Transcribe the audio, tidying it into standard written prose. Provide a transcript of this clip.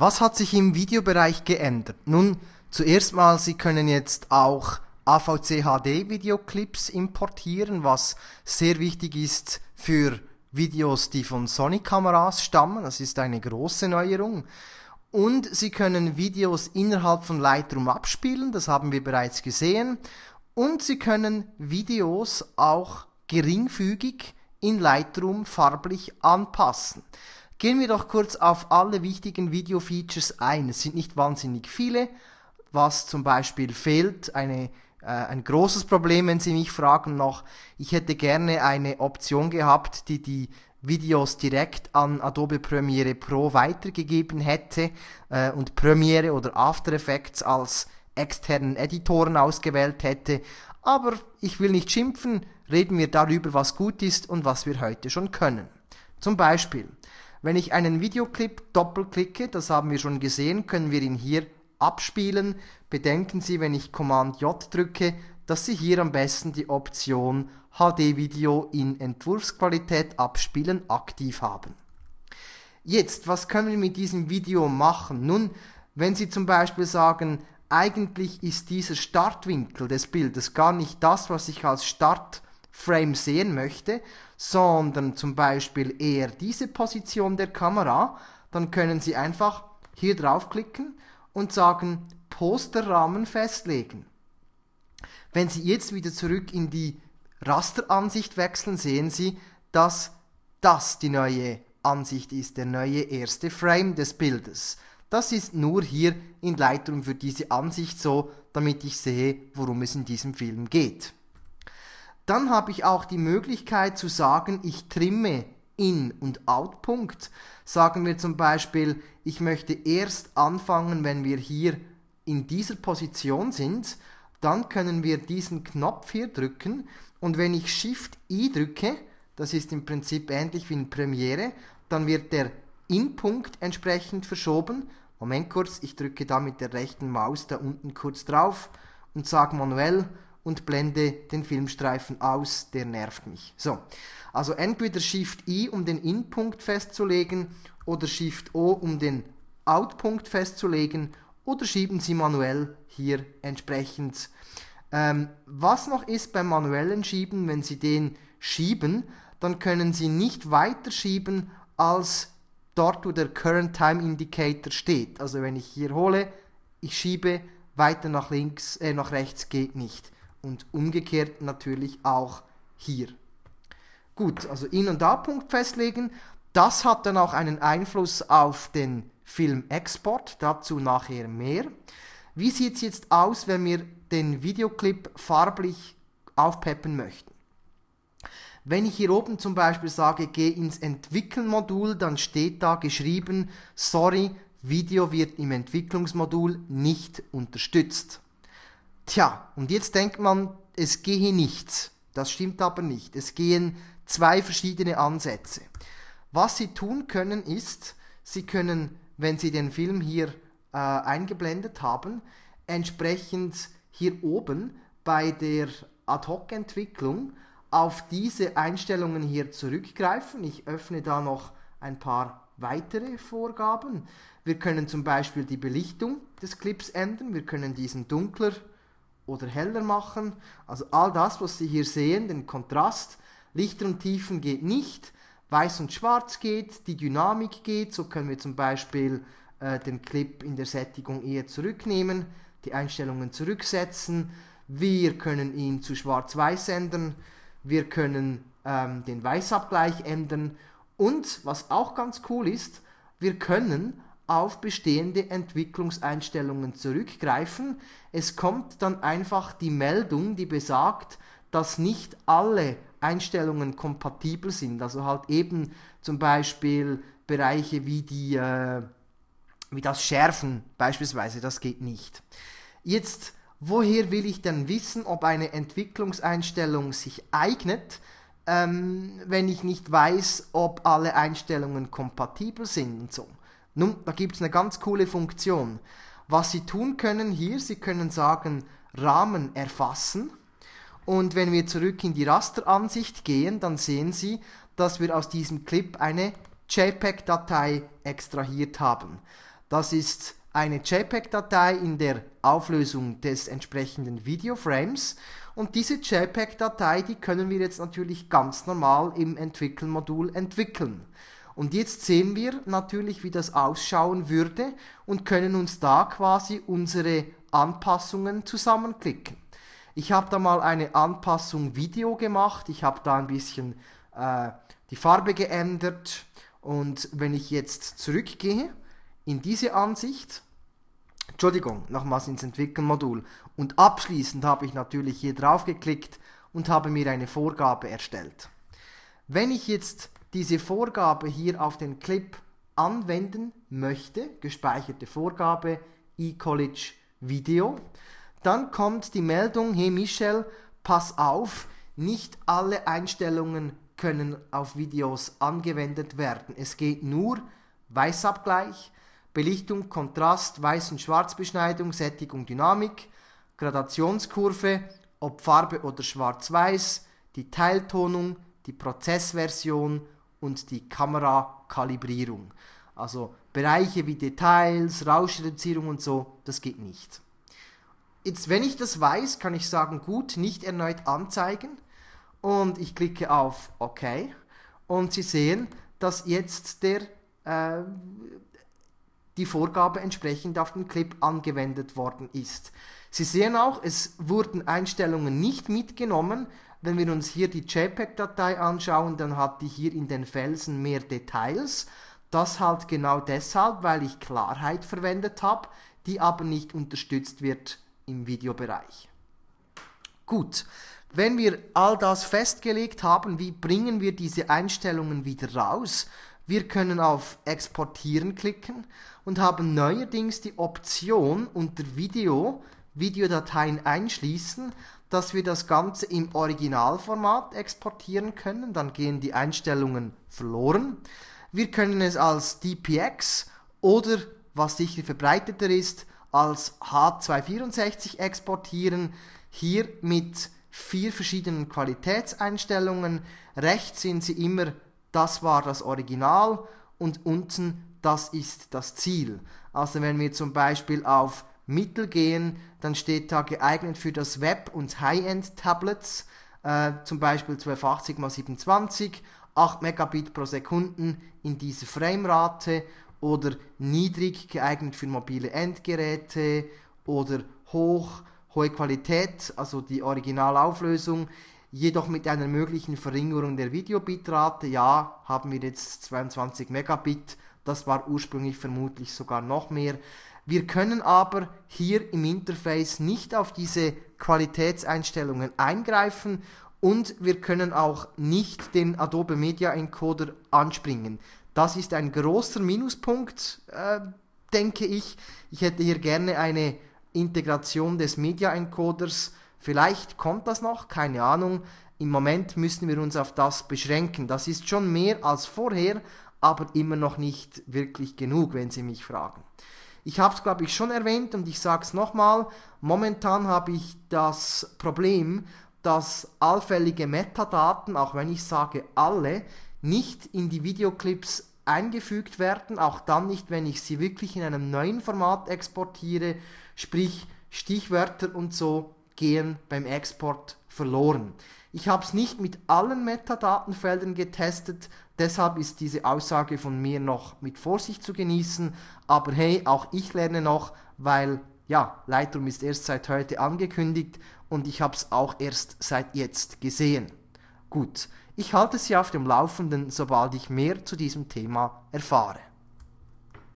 Was hat sich im Videobereich geändert? Nun, zuerst mal, Sie können jetzt auch AVC-HD-Videoclips importieren, was sehr wichtig ist für Videos, die von Sony-Kameras stammen. Das ist eine große Neuerung. Und Sie können Videos innerhalb von Lightroom abspielen, das haben wir bereits gesehen. Und Sie können Videos auch geringfügig in Lightroom farblich anpassen. Gehen wir doch kurz auf alle wichtigen Video-Features ein. Es sind nicht wahnsinnig viele. Was zum Beispiel fehlt, ein großes Problem, wenn Sie mich fragen noch, ich hätte gerne eine Option gehabt, die die Videos direkt an Adobe Premiere Pro weitergegeben hätte und Premiere oder After Effects als externen Editoren ausgewählt hätte. Aber ich will nicht schimpfen, reden wir darüber, was gut ist und was wir heute schon können. Zum Beispiel, wenn ich einen Videoclip doppelklicke, das haben wir schon gesehen, können wir ihn hier abspielen. Bedenken Sie, wenn ich Command J drücke, dass Sie hier am besten die Option HD-Video in Entwurfsqualität abspielen aktiv haben. Jetzt, was können wir mit diesem Video machen? Nun, wenn Sie zum Beispiel sagen, eigentlich ist dieser Startwinkel des Bildes gar nicht das, was ich als Startframe sehen möchte, sondern zum Beispiel eher diese Position der Kamera, dann können Sie einfach hier draufklicken und sagen, Posterrahmen festlegen. Wenn Sie jetzt wieder zurück in die Rasteransicht wechseln, sehen Sie, dass das die neue Ansicht ist, der neue erste Frame des Bildes. Das ist nur hier in Lightroom für diese Ansicht so, damit ich sehe, worum es in diesem Film geht. Dann habe ich auch die Möglichkeit zu sagen, ich trimme In- und Outpunkt. Sagen wir zum Beispiel, ich möchte erst anfangen, wenn wir hier in dieser Position sind, dann können wir diesen Knopf hier drücken und wenn ich Shift-I drücke, das ist im Prinzip ähnlich wie in Premiere, dann wird der In-Punkt entsprechend verschoben. Moment kurz, ich drücke da mit der rechten Maus da unten kurz drauf und sage manuell und blende den Filmstreifen aus, der nervt mich. So, also entweder Shift-I, um den In-Punkt festzulegen, oder Shift-O, um den Out-Punkt festzulegen, oder schieben Sie manuell hier entsprechend. Was noch ist beim manuellen Schieben, wenn Sie den schieben, dann können Sie nicht weiter schieben, als dort, wo der Current Time Indicator steht. Also wenn ich hier hole, ich schiebe, weiter nach links, nach rechts geht nicht. Und umgekehrt natürlich auch hier. Gut, also In- und Outpunkt festlegen. Das hat dann auch einen Einfluss auf den Filmexport. Dazu nachher mehr. Wie sieht es jetzt aus, wenn wir den Videoclip farblich aufpeppen möchten? Wenn ich hier oben zum Beispiel sage, gehe ins Entwickeln-Modul, dann steht da geschrieben, sorry, Video wird im Entwicklungsmodul nicht unterstützt. Tja, und jetzt denkt man, es gehe nichts. Das stimmt aber nicht. Es gehen zwei verschiedene Ansätze. Was Sie tun können ist, Sie können, wenn Sie den Film hier eingeblendet haben, entsprechend hier oben bei der Ad-Hoc-Entwicklung auf diese Einstellungen hier zurückgreifen. Ich öffne da noch ein paar weitere Vorgaben. Wir können zum Beispiel die Belichtung des Clips ändern. Wir können diesen dunkler oder heller machen. Also all das, was Sie hier sehen, den Kontrast, Lichter und Tiefen geht nicht, Weiß und Schwarz geht, die Dynamik geht. So können wir zum Beispiel den Clip in der Sättigung eher zurücknehmen, die Einstellungen zurücksetzen. Wir können ihn zu Schwarz-Weiß ändern. Wir können den Weißabgleich ändern. Und, was auch ganz cool ist, wir können auf bestehende Entwicklungseinstellungen zurückgreifen. Es kommt dann einfach die Meldung, die besagt, dass nicht alle Einstellungen kompatibel sind. Also halt eben zum Beispiel Bereiche wie wie das Schärfen beispielsweise, das geht nicht. Jetzt, woher will ich denn wissen, ob eine Entwicklungseinstellung sich eignet, wenn ich nicht weiß, ob alle Einstellungen kompatibel sind und so. Nun, da gibt es eine ganz coole Funktion. Was Sie tun können hier, Sie können sagen, Rahmen erfassen. Und wenn wir zurück in die Rasteransicht gehen, dann sehen Sie, dass wir aus diesem Clip eine JPEG-Datei extrahiert haben. Das ist eine JPEG-Datei in der Auflösung des entsprechenden Videoframes. Und diese JPEG-Datei, die können wir jetzt natürlich ganz normal im Entwickeln-Modul entwickeln. Und jetzt sehen wir natürlich, wie das ausschauen würde und können uns da quasi unsere Anpassungen zusammenklicken. Ich habe da mal eine Anpassung Video gemacht. Ich habe da ein bisschen die Farbe geändert. Und wenn ich jetzt zurückgehe in diese Ansicht, Entschuldigung, nochmals ins Entwickeln-Modul. Und abschließend habe ich natürlich hier drauf geklickt und habe mir eine Vorgabe erstellt. Wenn ich jetzt diese Vorgabe hier auf den Clip anwenden möchte, gespeicherte Vorgabe, iCollege Video, dann kommt die Meldung, hey Michel, pass auf, nicht alle Einstellungen können auf Videos angewendet werden. Es geht nur Weißabgleich, Belichtung, Kontrast, Weiß- und Schwarzbeschneidung, Sättigung, Dynamik, Gradationskurve, ob Farbe oder Schwarz-Weiß, die Teiltonung, die Prozessversion und die Kamerakalibrierung. Also Bereiche wie Details, Rauschreduzierung und so, das geht nicht. Jetzt, wenn ich das weiß, kann ich sagen, gut, nicht erneut anzeigen. Und ich klicke auf OK. Und Sie sehen, dass jetzt die Vorgabe entsprechend auf den Clip angewendet worden ist. Sie sehen auch, es wurden Einstellungen nicht mitgenommen. Wenn wir uns hier die JPEG-Datei anschauen, dann hat die hier in den Felsen mehr Details. Das halt genau deshalb, weil ich Klarheit verwendet habe, die aber nicht unterstützt wird im Videobereich. Gut, wenn wir all das festgelegt haben, wie bringen wir diese Einstellungen wieder raus? Wir können auf Exportieren klicken und haben neuerdings die Option unter Video, Videodateien einschließen, dass wir das Ganze im Originalformat exportieren können. Dann gehen die Einstellungen verloren. Wir können es als DPX oder, was sicher verbreiteter ist, als H264 exportieren. Hier mit 4 verschiedenen Qualitätseinstellungen. Rechts sehen Sie immer, das war das Original und unten, das ist das Ziel. Also wenn wir zum Beispiel auf Mittel gehen, dann steht da geeignet für das Web und High-End-Tablets, zum Beispiel 1280x27, 8 Megabit pro Sekunden in dieser Framerate oder niedrig geeignet für mobile Endgeräte oder hoch, hohe Qualität, also die Originalauflösung. Jedoch mit einer möglichen Verringerung der Videobitrate, ja, haben wir jetzt 22 Megabit, das war ursprünglich vermutlich sogar noch mehr. Wir können aber hier im Interface nicht auf diese Qualitätseinstellungen eingreifen und wir können auch nicht den Adobe Media Encoder anspringen. Das ist ein großer Minuspunkt, denke ich. Ich hätte hier gerne eine Integration des Media Encoders. Vielleicht kommt das noch, keine Ahnung. Im Moment müssen wir uns auf das beschränken. Das ist schon mehr als vorher, aber immer noch nicht wirklich genug, wenn Sie mich fragen. Ich habe es, glaube ich, schon erwähnt und ich sage es nochmal. Momentan habe ich das Problem, dass allfällige Metadaten, auch wenn ich sage alle, nicht in die Videoclips eingefügt werden, auch dann nicht, wenn ich sie wirklich in einem neuen Format exportiere, sprich Stichwörter und so gehen beim Export verloren. Ich habe es nicht mit allen Metadatenfeldern getestet, deshalb ist diese Aussage von mir noch mit Vorsicht zu genießen, aber hey, auch ich lerne noch, weil ja, Lightroom ist erst seit heute angekündigt und ich habe es auch erst seit jetzt gesehen. Gut, ich halte Sie auf dem Laufenden, sobald ich mehr zu diesem Thema erfahre.